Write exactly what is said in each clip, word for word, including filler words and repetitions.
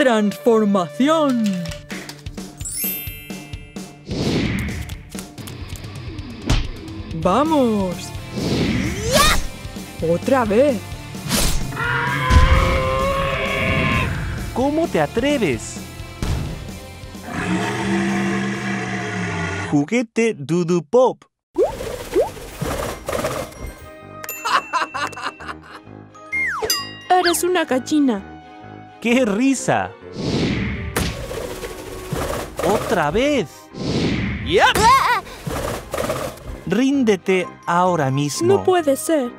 transformación. ¡Vamos! ¡Otra vez! ¿Cómo te atreves? Juguete DuDuPop. Eres una gallina. ¡Qué risa! ¡Otra vez! ¡Yep! ¡Ah! Ríndete ahora mismo. No puede ser.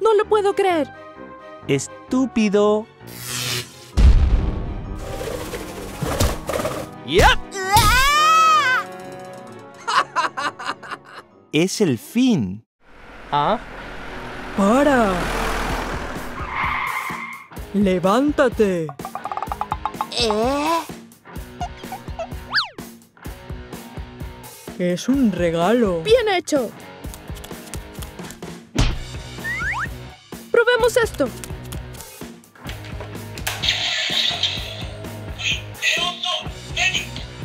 No lo puedo creer. Estúpido. ¡Yep! Es el fin. ¿Ah? ¡Para! ¡Levántate! ¿Eh? Es un regalo. ¡Bien hecho! ¡Probemos esto!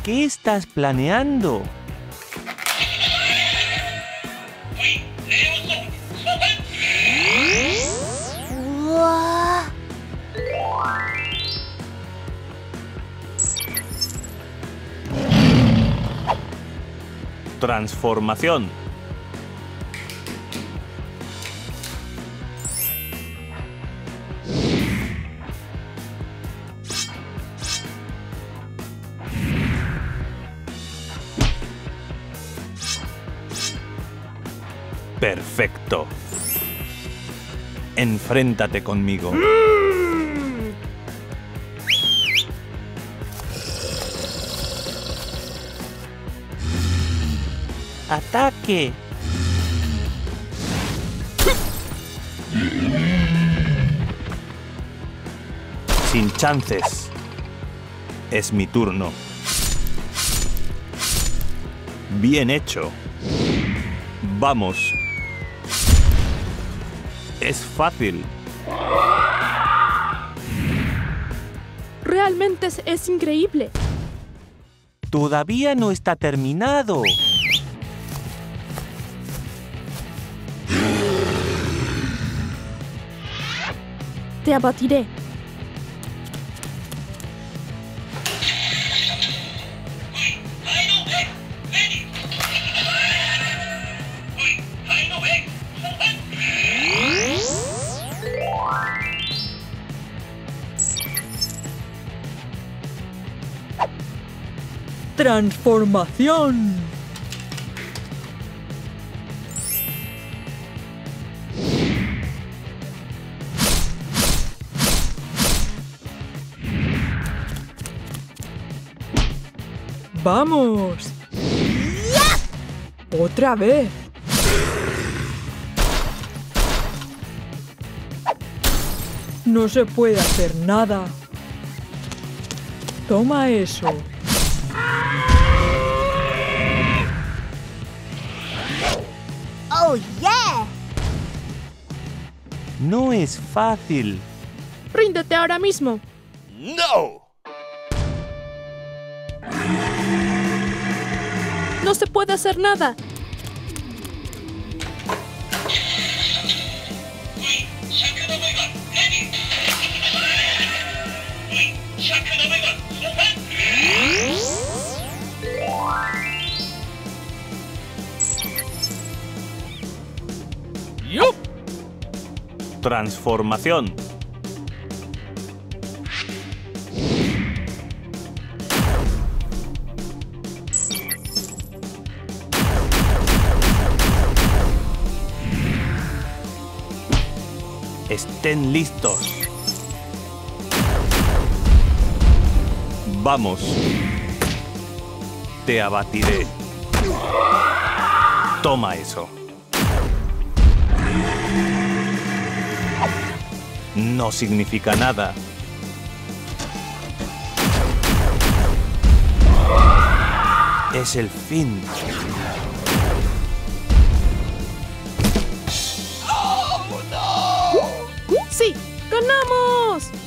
¿Qué estás planeando? Transformación. Perfecto. Enfréntate conmigo. ¡Ataque! Sin chances. Es mi turno. Bien hecho. Vamos. Es fácil. Realmente es, es increíble. Todavía no está terminado. Te abatiré. Transformación. ¡Vamos! ¡Ya! ¡Otra vez! No se puede hacer nada. Toma eso. ¡Oh, yeah! No es fácil. Ríndete ahora mismo. ¡No! No se puede hacer nada. ¡Yup! Transformación. Estén listos. Vamos. Te abatiré. Toma eso. No significa nada. Es el fin. ¡Ganamos!